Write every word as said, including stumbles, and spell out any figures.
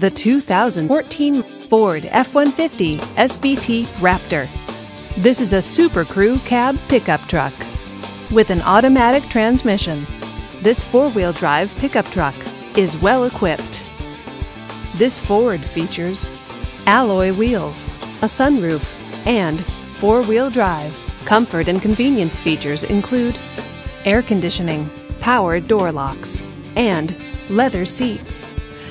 The two thousand fourteen Ford F one fifty S V T Raptor. This is a Super Crew cab pickup truck with an automatic transmission. This four-wheel drive pickup truck is well equipped. This Ford features alloy wheels, a sunroof, and four-wheel drive. Comfort and convenience features include air conditioning, power door locks, and leather seats.